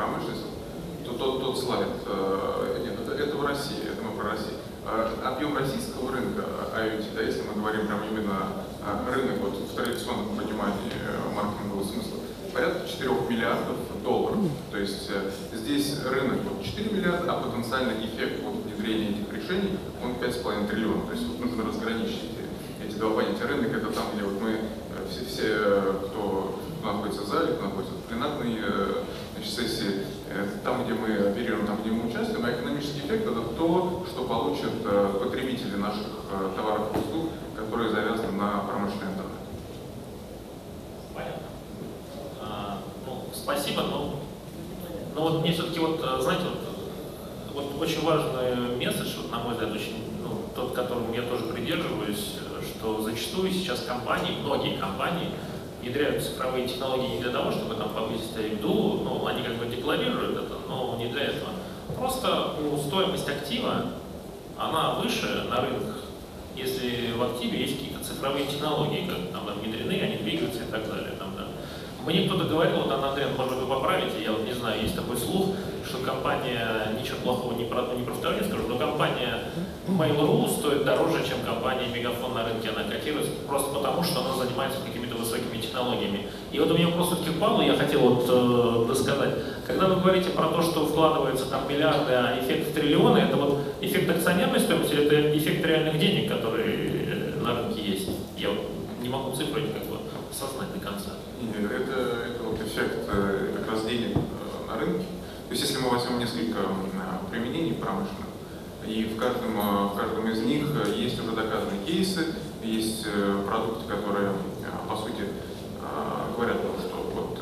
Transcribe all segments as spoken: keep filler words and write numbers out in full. промышленность, то тот, тот слайд, нет, это, это в России, это мы про Россию. Объем российского рынка IoT, да, если мы говорим прям именно рынок вот, в традиционном понимании маркетингового смысла, порядка четырёх миллиардов долларов. То есть здесь рынок вот, четыре миллиарда, а потенциальный эффект вот, внедрения этих решений он пять с половиной триллионов. То есть вот, нужно разграничить эти два понятия. Рынок — это там, где вот, мы все, все, кто находится в зале, кто находится в пленарной значит, сессии, там, где мы оперируем, там, где мы участвуем, а экономический эффект — это то, что получат потребители наших товаров и услуг, которые завязаны на промышленный интернет. Понятно. А, ну, спасибо, но, но вот мне все-таки, вот, знаете, вот, вот очень важный месседж, вот, на мой взгляд, очень, ну, тот, которым я тоже придерживаюсь, что зачастую сейчас компании, многие компании, внедряют цифровые технологии не для того, чтобы там повысить аренду, ну, они как бы декларируют это, но не для этого. Просто ну, стоимость актива, она выше на рынках, если в активе есть какие-то цифровые технологии, как там, там внедрены, они двигаются и так далее. Там, да. Мне кто-то говорил, вот, Андрей, может вы поправите, я вот не знаю, есть такой слух, что компания, ничего плохого не про, не про второе, скажу, но компания Mail.ru стоит дороже, чем компания Мегафон на рынке, она котируется, просто потому, что она занимается какими-то высокими технологиями. И вот у меня вопрос все-таки упал, и я хотел вот э, досказать. Когда вы говорите про то, что вкладываются там миллиарды, а эффект в триллионы, это вот эффект акционерной стоимости или это эффект реальных денег, которые на рынке есть? Я вот не могу цифры как бы осознать до конца. Нет, это, это вот эффект как раз денег на рынке. То есть если мы возьмем несколько применений промышленных, и в каждом, в каждом из них есть уже доказанные кейсы, есть продукты, которые, по сути, говорят, что вот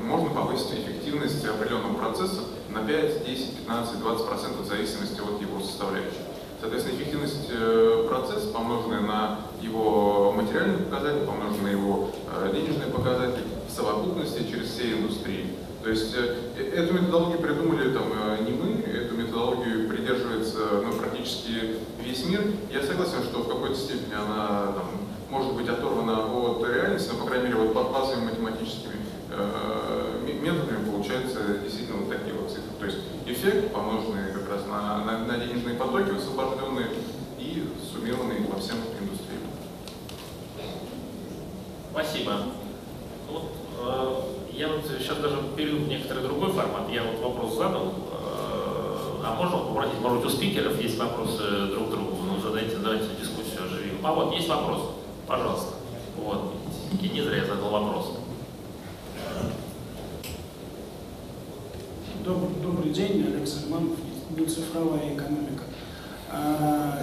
можно повысить эффективность определенного процесса на пять, десять, пятнадцать, двадцать процентов в зависимости от его составляющей. Соответственно, эффективность процесса, помноженная на его материальные показатели, помноженная на его денежные показатели, в совокупности через все индустрии. То есть эту методологию придумали там, не мы, эту методологию придерживается ну, практически весь мир. Я согласен, что в какой-то степени она там, может быть оторвана от реальности, но, по крайней мере, вот под базовыми математическими э, методами получается действительно вот такие вот цифры. То есть эффект, помноженный как раз на, на, на денежные потоки, освобожденные и суммированные по всем индустриям. Спасибо. Вот, э... Я вот сейчас даже перейду в некоторый другой формат. Я вот вопрос задал. А можно попросить, может быть, у спикеров есть вопросы друг к другу? Ну, задайте, давайте дискуссию оживим. А вот, есть вопрос? Пожалуйста. Вот. И не зря я задал вопрос. Добрый, добрый день, Алекс Романов, «Нецифровая экономика». А,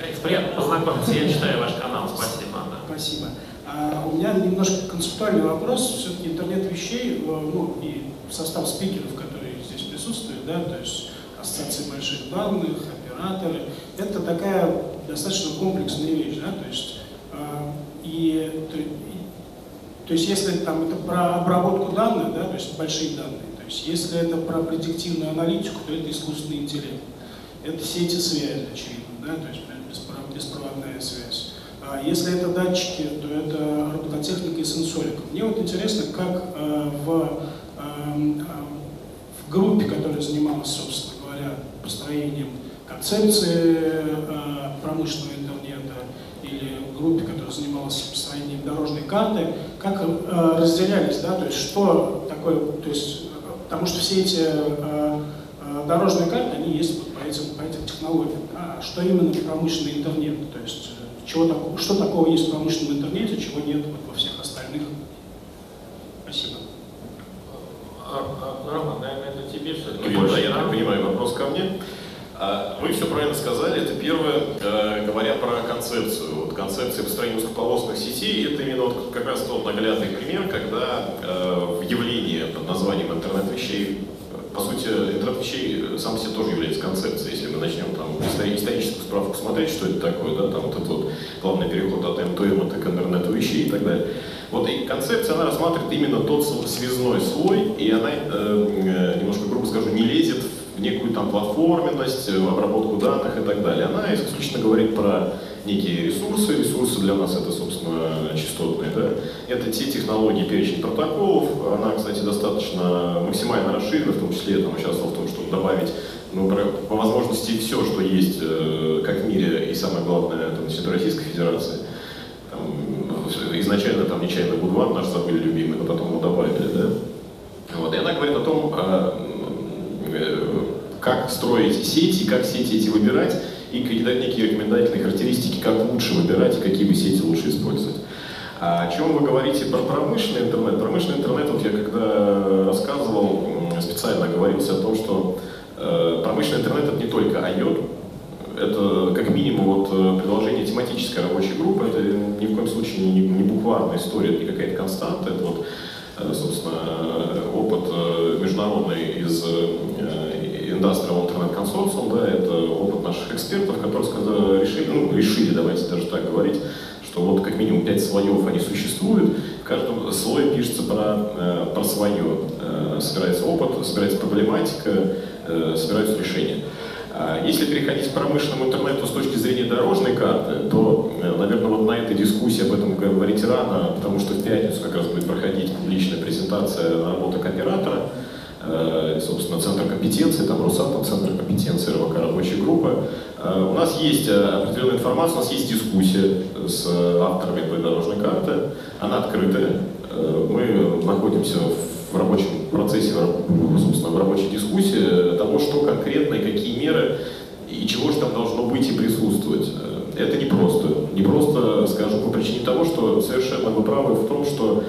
Алекс, приятно познакомиться. Я читаю ваш канал. Спасибо. Да. Спасибо. Uh, у меня немножко концептуальный вопрос, все-таки интернет вещей, ну и состав спикеров, которые здесь присутствуют, да, то есть ассоциации больших данных, операторы, это такая достаточно комплексная вещь, да, то есть, uh, и, то, и, то есть если там это про обработку данных, да, то есть большие данные, то есть если это про предиктивную аналитику, то это искусственный интеллект, это сети связи, очевидно, да, то есть беспроводная связь. Если это датчики, то это робототехника и сенсорика. Мне вот интересно, как э, в, э, в группе, которая занималась, собственно говоря, построением концепции э, промышленного интернета, или в группе, которая занималась построением дорожной карты, как э, разделялись, да, то есть что такое, то есть, потому что все эти э, дорожные карты, они есть вот по этим, по этим технологиям, а что именно промышленный интернет, то есть Чего такого, что такого есть в промышленном интернете, чего нет вот во всех остальных. Спасибо. Роман, наверное, это тебе все-таки. Ну, да, я так понимаю, вопрос ко мне. Вы все правильно сказали. Это первое, говоря про концепцию. Вот концепция построения узкополосных сетей — это именно вот как раз тот наглядный пример, когда в явлении под названием интернет вещей, по сути, интернет вещей сам себе тоже является концепцией. Если мы начнем там историческую справку смотреть, что это такое, да, там вот этот вот главный переход от эм два эм к интернету вещей и так далее. Вот и концепция, она рассматривает именно тот связной слой, и она, э, немножко грубо скажу, не лезет в некую там платформенность, в обработку данных и так далее. Она исключительно говорит про некие ресурсы. Ресурсы для нас это, собственно, частотные. Да? Это те технологии, перечень протоколов. Она, кстати, достаточно максимально расширена, в том числе я там участвовал в том, чтобы добавить ну, по возможности все, что есть как в мире и, самое главное, там, в Российской Федерации. Там, изначально там нечаянно Будван наш забыли любимый, но потом его добавили. Да? Вот. И она говорит о том, как строить сети, как сети эти выбирать, и кидать некие рекомендательные характеристики, как лучше выбирать и какие бы сети лучше использовать. А о чем вы говорите про промышленный интернет? Промышленный интернет, вот я когда рассказывал, специально оговорился о том, что э, промышленный интернет это не только айоти, это как минимум вот, предложение тематической рабочей группы, это ни в коем случае не, не букварная история, это не какая-то константа, это вот, э, собственно, опыт международный из э, Industrial Internet Consortium, да, это опыт наших экспертов, которые сказали, решили, ну, решили, давайте даже так говорить, что вот как минимум пять слоев они существуют, в каждом слое пишется про, про свое, собирается опыт, собирается проблематика, собираются решения. Если переходить к промышленному интернету с точки зрения дорожной карты, то, наверное, вот на этой дискуссии об этом говорить рано, потому что в пятницу как раз будет проходить публичная презентация наработок оператора, собственно, центр компетенции, там Росатом, центр компетенции, РВК, рабочая группа. У нас есть определенная информация, у нас есть дискуссия с авторами этой дорожной карты, она открытая. Мы находимся в рабочем процессе, собственно, в рабочей дискуссии того, что конкретно и какие меры, и чего же там должно быть и присутствовать. Это не просто. Не просто, скажем, по причине того, что совершенно вы правы в том, что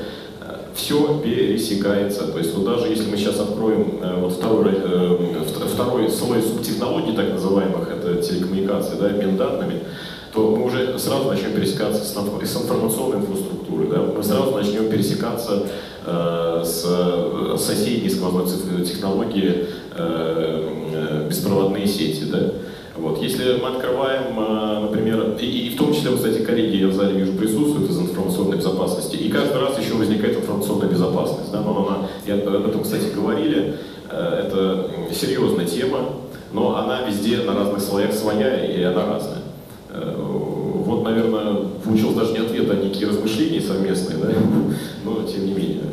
все пересекается. То есть вот даже если мы сейчас откроем вот второй, второй слой субтехнологий, так называемых, это телекоммуникации, да, обмен данными, то мы уже сразу начнем пересекаться с, с информационной инфраструктурой, да, мы сразу начнем пересекаться э, с соседней сквозной технологии э, беспроводные сети. Да. Вот. Если мы открываем, например, и, и в том числе, кстати, коллеги, я в зале вижу, присутствуют из информационной безопасности, и каждый раз еще возникает информационная безопасность. Да? Но она, я, об этом, кстати, говорили, это серьезная тема, но она везде на разных слоях своя, и она разная. Вот, наверное, получилось даже не ответ, а некие размышления совместные, да? Но тем не менее.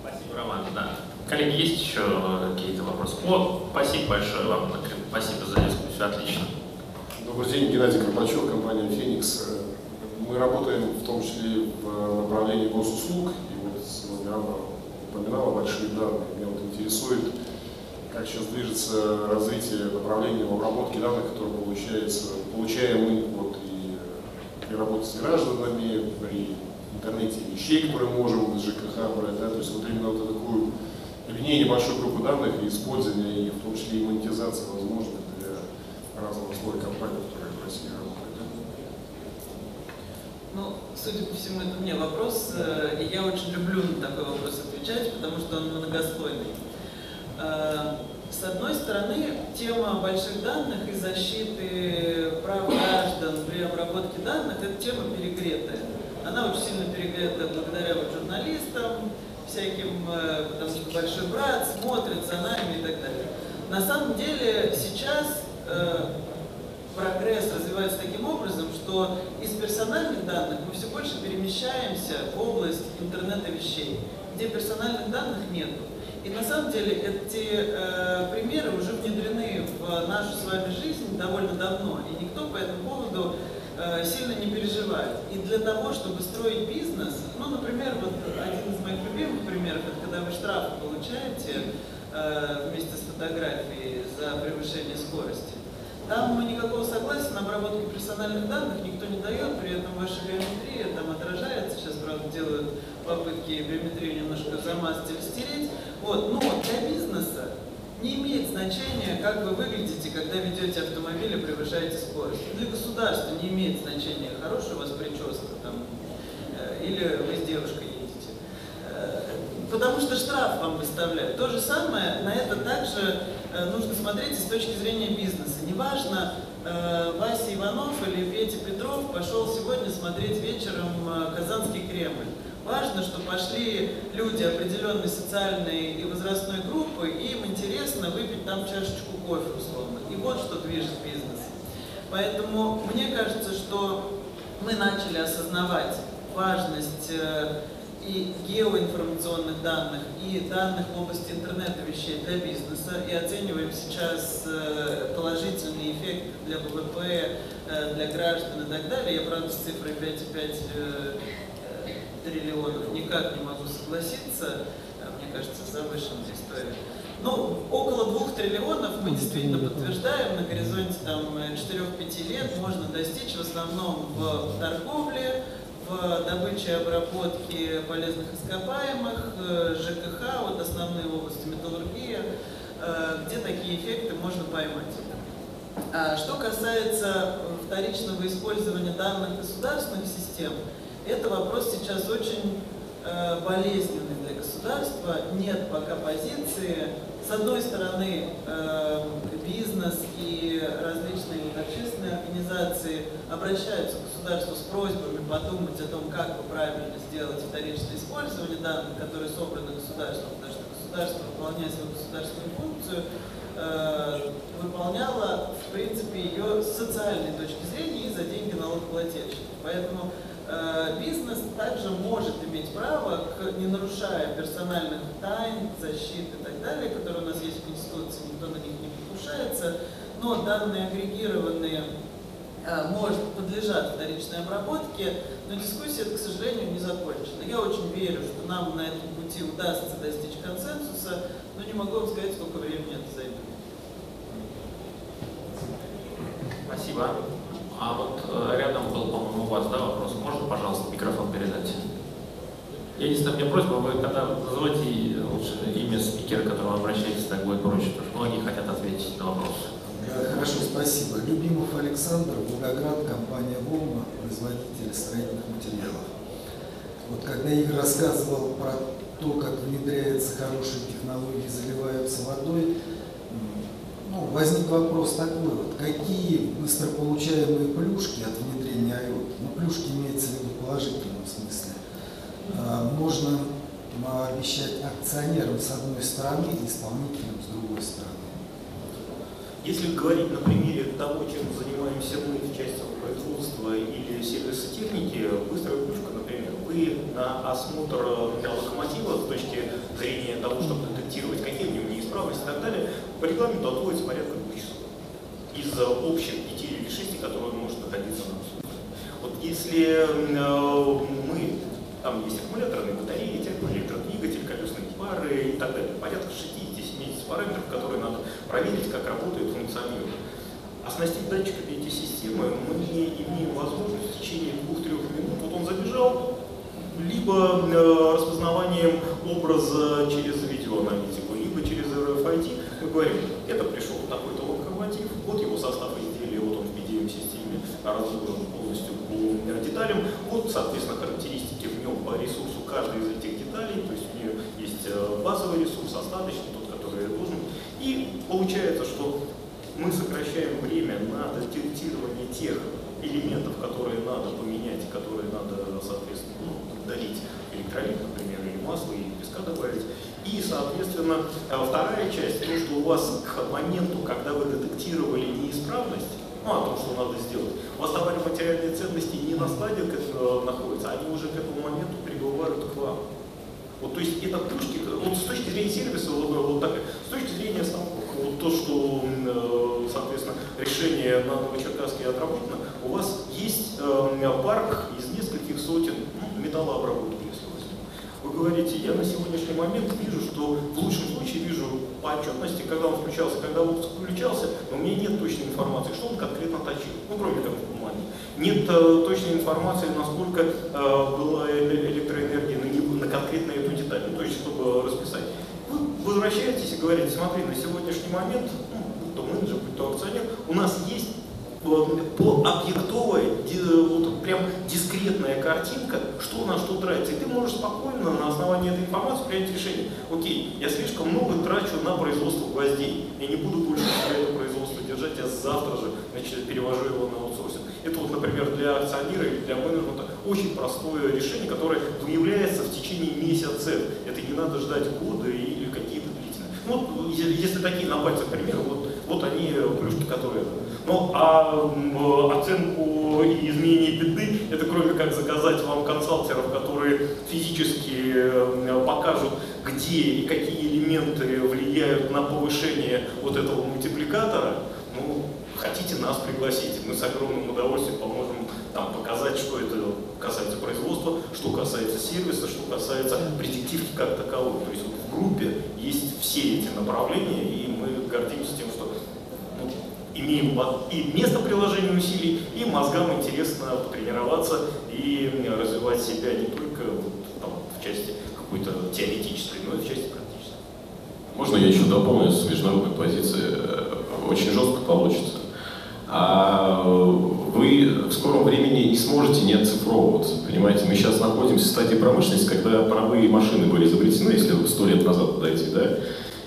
Спасибо, Роман. Да. Коллеги, есть еще какие-то вопросы? Вот, спасибо большое вам. Спасибо за дискуссию, отлично. Добрый день, Геннадий Карпачев, компания Phoenix. Мы работаем в том числе в направлении госуслуг, и вот сегодня Анна упоминала большие данные. Меня вот интересует, как сейчас движется развитие направления в обработке данных, которые получается, получаем мы вот, и при работе с гражданами, при интернете вещей, которые можем из ЖКХ брать, да, то есть вот именно вот такую объединение большой группы данных и использование, и в том числе и монетизация возможна для разного слоя компаний, которые в России работают. Ну, судя по всему, это мне вопрос, и я очень люблю на такой вопрос отвечать, потому что он многослойный. С одной стороны, тема больших данных и защиты прав граждан при обработке данных – это тема перегретая. Она очень сильно перегрета благодаря вот журналистам, всяким, потому что большой брат смотрит за нами и так далее. На самом деле сейчас э, прогресс развивается таким образом, что из персональных данных мы все больше перемещаемся в область интернета вещей, где персональных данных нет. И на самом деле эти э, примеры уже внедрены в нашу с вами жизнь довольно давно, и никто по этому поводу сильно не переживает. И для того, чтобы строить бизнес, ну, например, вот один из моих любимых примеров, это когда вы штраф получаете э, вместе с фотографией за превышение скорости. Там никакого согласия на обработку персональных данных никто не дает, при этом ваша биометрия там отражается, сейчас, правда, делают попытки биометрию немножко замазать или стереть. Вот. Но для бизнеса не имеет значения, как вы выглядите, когда ведете автомобиль и превышаете скорость. Для государства не имеет значения, хорошая у вас прическа там, или вы с девушкой едете. Потому что штраф вам выставляют. То же самое, на это также нужно смотреть с точки зрения бизнеса. Неважно, Вася Иванов или Петя Петров пошел сегодня смотреть вечером Казанский Кремль. Важно, что пошли люди определенной социальной и возрастной группы, и им интересно выпить там чашечку кофе, условно. И вот что движет бизнес. Поэтому мне кажется, что мы начали осознавать важность и геоинформационных данных, и данных в области интернета вещей для бизнеса, и оцениваем сейчас положительный эффект для ВВП, для граждан и так далее. Я, правда, с цифрой пять и пять триллионов никак не могу согласиться, мне кажется, завышенная история. Ну, около двух триллионов мы действительно подтверждаем, на горизонте четырёх-пяти лет можно достичь в основном в торговле, в добыче и обработке полезных ископаемых, ЖКХ, вот основные области, металлургия, где такие эффекты можно поймать. А что касается вторичного использования данных государственных систем, это вопрос сейчас очень болезненный для государства. Нет пока позиции. С одной стороны, бизнес и различные общественные организации обращаются к государству с просьбами подумать о том, как бы правильно сделать вторичное использование данных, которые собраны государством, потому что государство, выполняя свою государственную функцию, выполняло, в принципе, ее с социальной точки зрения и за деньги налогоплательщиков. Поэтому бизнес также может иметь право, не нарушая персональных тайн, защиты и так далее, которые у нас есть в Конституции, никто на них не покушается, но данные агрегированные может, подлежат вторичной обработке, но дискуссия, к сожалению, не закончена. Я очень верю, что нам на этом пути удастся достичь консенсуса, но не могу вам сказать, сколько времени это займет. Спасибо. А вот э, рядом был, по-моему, у вас, да, вопрос. Можно, пожалуйста, микрофон передать? Единственная мне просьба, вы когда назовете лучше имя спикера, к которому обращаетесь, так будет проще, потому что многие хотят ответить на вопрос. Хорошо, спасибо. Любимов Александр, Волгоград, компания «Волма», производитель строительных материалов. Вот когда Игорь рассказывал про то, как внедряются хорошие технологии, заливаются водой, ну, возник вопрос такой, вот, какие быстро получаемые плюшки от внедрения айоти, ну, плюшки имеется в виду в положительном смысле, а, можно а, обещать акционерам с одной стороны и исполнителям с другой стороны? Если говорить на примере того, чем занимаемся мы в части производства или сервиса техники, быстрая плюшка, например, вы на осмотр локомотива с точки зрения того, чтобы детектировать, какие в нем неисправности и так далее, по регламенту отводится порядка двух часов из общих пяти или шести, которые может находиться на обслуживании. Вот если мы, там есть аккумуляторные батареи, электродвигатель, колесные пары и так далее, порядка шестидесяти-семидесяти параметров, которые надо проверить, как работает, функционирует. Оснастив датчиками эти системы, мы не имеем возможности в течение двух-трёх минут, вот он забежал, либо распознаванием образа через видеоаналитику, либо через эр эф ай ди, мы говорим, это пришел такой-то локомотив, вот его состав изделия, вот он в пи ди эм-системе разложен полностью по деталям, вот, соответственно, характеристики в нем по ресурсу каждой из этих деталей, то есть у нее есть базовый ресурс, остаточный, тот, который должен, и получается, что мы сокращаем время на детектирование тех элементов, которые надо поменять, которые надо, соответственно, ну, долить электролит, например, или масло, или песка добавить. И, соответственно, вторая часть, то, что у вас к моменту, когда вы детектировали неисправность, ну, о том, что надо сделать, у вас товарно-материальные ценности не на складе находятся, они уже к этому моменту прибывают к вам. Вот, то есть это плюшки, вот с точки зрения сервиса, вот так, с точки зрения самого, вот то, что, соответственно, решение на Новочеркасске отработано, у вас есть парк из нескольких сотен металлообработки, если у вас. Вы говорите, я на сегодняшний момент вижу, что в лучшем случае вижу по отчетности, когда он включался, когда он включался, но у меня нет точной информации, что он конкретно точил, ну, кроме того, в бумаге. Нет точной информации, насколько была электроэнергия на конкретно эту деталь, ну, то есть, чтобы расписать. Вы возвращаетесь и говорите, смотри, на сегодняшний момент, ну, будь то менеджер, будь то акционер, у нас есть объектовая, вот прям дискретная картинка, что на что тратится. И ты можешь спокойно на основании этой информации принять решение. Окей, я слишком много трачу на производство гвоздей. Я не буду больше это производство держать, я завтра же, значит, перевожу его на аутсорсинг. Это вот, например, для акционера или для менеджмента очень простое решение, которое выявляется в течение месяца. Это не надо ждать года или какие-то длительные. Вот, если такие на пальцах примеры, вот Вот они плюшки, которые... Ну, а оценку и изменение беды, это кроме как заказать вам консалтеров, которые физически покажут, где и какие элементы влияют на повышение вот этого мультипликатора. Ну, хотите нас пригласить, мы с огромным удовольствием поможем там показать, что это касается производства, что касается сервиса, что касается предиктивки как таковой. То есть вот в группе есть все эти направления, и мы гордимся тем, что ну, имеем и место приложения усилий, и мозгам интересно потренироваться и развивать себя не только вот, там, в части какой-то теоретической, но и в части практической. Можно я еще дополню с международной позиции? Очень жестко получится. А вы в скором времени не сможете не оцифровываться, понимаете? Мы сейчас находимся в стадии промышленности, когда паровые машины были изобретены, если сто лет назад подойти, да?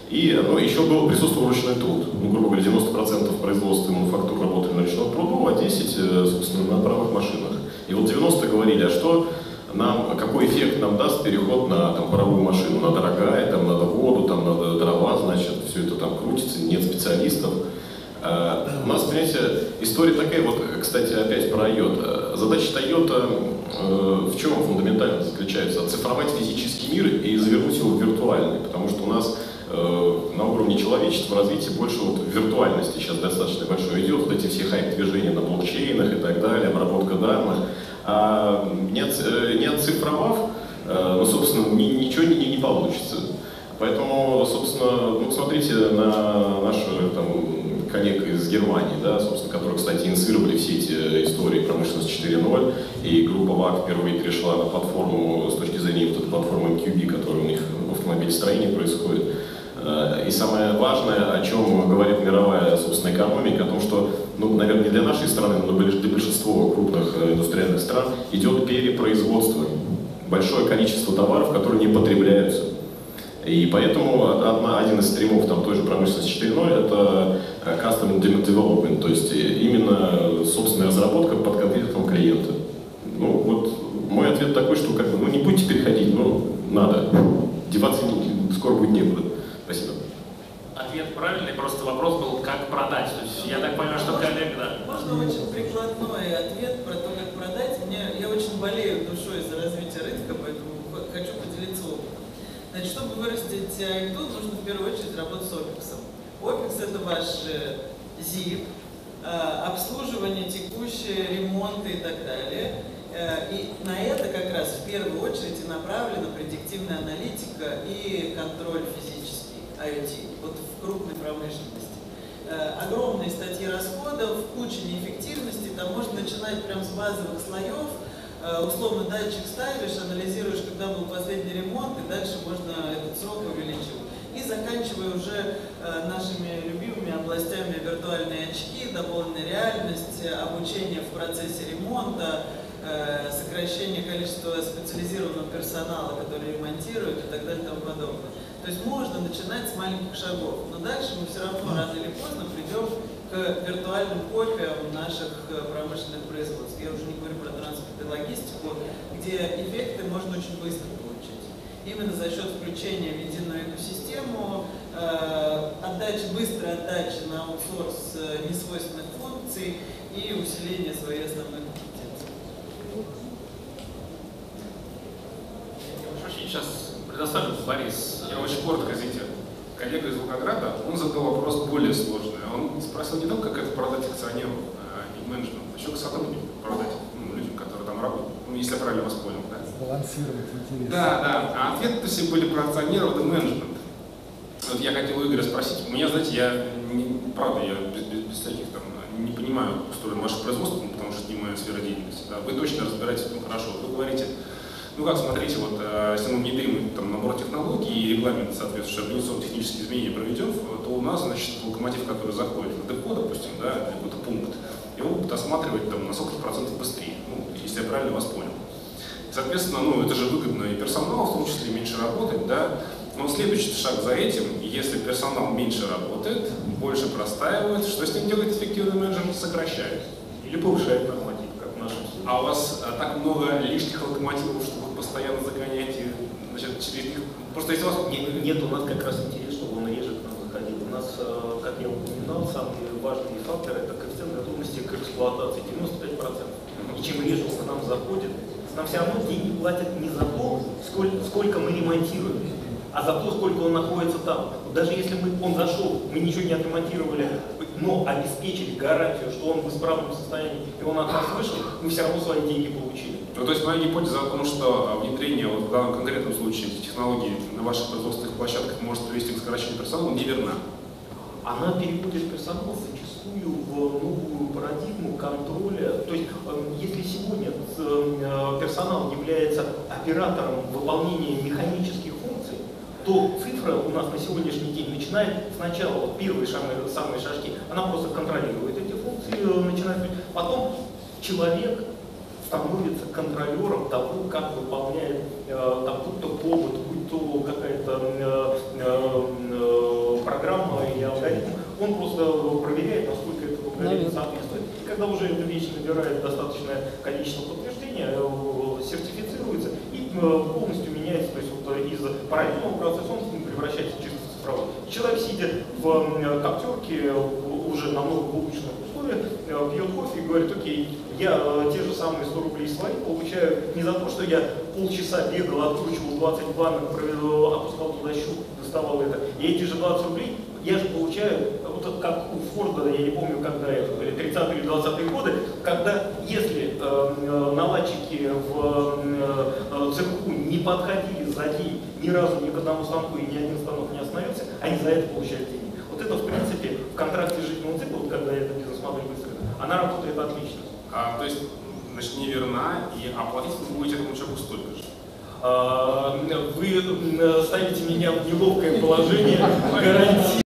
И ну, еще был, присутствовал ручной труд. Ну, грубо говоря, девяносто процентов производства и мануфактур работали на ручном труду, а десять процентов, собственно, на паровых машинах. И вот девяносто процентов говорили, а что нам, какой эффект нам даст переход на там, паровую машину, она дорогая, там надо воду, там надо дрова, значит, все это там крутится, нет специалистов. У нас, понимаете, история такая, вот, кстати, опять про IoT. Задача IoT в чем фундаментально заключается? Оцифровать физический мир и завернуть его в виртуальный, потому что у нас на уровне человечества развитие больше вот виртуальности сейчас достаточно большое идет, вот эти все хайп-движения на блокчейнах и так далее, обработка данных. А не оцифровав, ну, собственно, ничего не получится. Поэтому, собственно, ну, смотрите на наших там, коллег из Германии, да, собственно, которые, кстати, инициировали все эти истории промышленности четыре ноль, и группа вак впервые перешла на платформу с точки зрения вот этой платформы эм кью би, которая у них в автомобилестроении происходит. И самое важное, о чем говорит мировая, собственно, экономика, о том, что, ну, наверное, не для нашей страны, но для большинства крупных индустриальных стран идет перепроизводство. Большое количество товаров, которые не потребляются. И поэтому одна, один из стримов там, той же промышленности четыре ноль это Custom Development, то есть именно собственная разработка под конкретного клиента. Ну, вот мой ответ такой, что как бы, ну, не будете переходить, ну, надо. Деваться скоро будет некуда. Спасибо. Ответ правильный, просто вопрос был, как продать. То есть, я так понимаю, что коллега, да. Можно очень прикладной ответ про то, как продать. Мне, я очень болею душой за развитие рынка, поэтому хочу поделиться опытом. Значит, чтобы вырастить ай ти, нужно в первую очередь работать с опекс. опекс это ваш зип, обслуживание, текущие, ремонты и так далее. И на это как раз в первую очередь и направлена предиктивная аналитика и контроль физический, ай о ти, вот в крупной промышленности. Огромные статьи расходов, куча неэффективности, там можно начинать прям с базовых слоев, условно датчик ставишь, анализируешь, когда был последний ремонт, и дальше можно этот срок увеличивать. И заканчивая уже нашими любимыми областями виртуальные очки, дополненная реальность, обучение в процессе ремонта, сокращение количества специализированного персонала, который ремонтирует и так далее и тому подобное. То есть можно начинать с маленьких шагов, но дальше мы все равно рано или поздно придем к виртуальным копиям наших промышленных производств. Я уже не говорю про транспорт и логистику, где эффекты можно очень быстро получить. Именно за счет включения в единую экосистему, отдачи, быстрой отдачи на аутсорс несвойственных функций и усиления своей основной компетенции. Сейчас предоставлю Борис. Я очень коротко зайти. Коллега из Волгограда, он задал вопрос более сложный. Он спросил не только, как это продать акционеру э, и менеджеру, еще к сотруднику продать, ну, людям, которые там работают. Ну, если я правильно вас понял, да? Сбалансировать интересно. Да, да. А ответы все были про акционеров и менеджмент. Вот я хотел у Игоря спросить. У меня, знаете, я, не, правда, я без, без, без всяких там, не понимаю, как устроено ваше производство, потому что это не моя сфера деятельности. Да? Вы точно разбираетесь, ну, хорошо. Вы говорите, ну как, смотрите, вот, если мы внедрим там, набор технологий и регламент, соответствующий организационные технические изменения проведем, то у нас, значит, локомотив, который заходит в депо, допустим, да, какой-то пункт, его будут осматривать там, на сорок процентов быстрее, ну, если я правильно вас понял. Соответственно, ну, это же выгодно и персоналу, в том числе, меньше работать, да, но следующий шаг за этим, если персонал меньше работает, больше простаивает, что с ним делает эффективный менеджер? Сокращает или повышает норматив, как в нашем случае. А у вас так много лишних локомотивов, чтобы постоянно загоняйте, значит, через них. Просто если у вас... Нет, нет, у нас как раз интересно, он реже к нам заходил. У нас, как я упоминал, самый важный фактор — это коэффициент готовности к эксплуатации девяносто пять процентов. И чем реже он к нам заходит, нам все равно деньги платят не за то, сколько, сколько мы ремонтируем, а за то, сколько он находится там. Даже если мы, он зашел, мы ничего не отремонтировали, но обеспечили гарантию, что он в исправном состоянии, и он от нас вышел, мы все равно свои деньги получили. Ну, то есть моя гипотеза о том, что внедрение вот в данном конкретном случае технологии на ваших производственных площадках может привести к сокращению персонала, неверна. Она перепутает персонал зачастую в новую парадигму контроля. То есть, если сегодня персонал является оператором выполнения механических функций, то цифра у нас на сегодняшний день начинает сначала, вот первые самые шажки, она просто контролирует эти функции, начинает, потом человек становится контролером того, как выполняет э, там, будь то повод, будь то какая-то э, э, программа или алгоритм, он просто проверяет, насколько это алгоритм соответствует. И когда уже эта вещь набирает достаточное количество подтверждения, э, сертифицируется и э, полностью меняется, то есть вот, из параллельного процесса он превращается в чисто цифровой. Человек, сидя в э, коптерке, уже намного получше пьет кофе и говорит: окей, я э, те же самые сто рублей свои получаю не за то, что я полчаса бегал, откручивал двадцать банок, провел, опускал туда щуп, доставал это. И эти же двадцать рублей я же получаю, вот как у Форда, я не помню, когда это были, тридцатые или двадцатые годы, когда если э, наладчики в э, цеху не подходили за день ни разу ни к одному станку и ни один станок не остановился, они за это получают деньги. Вот это, в принципе, в контракте жизненного цикла, вот когда эта бизнес-модель выстроена, она работает отлично. А, то есть, значит, неверна, и оплатить вы будете этому человеку столько же? А, вы ставите меня в неловкое положение гарантии.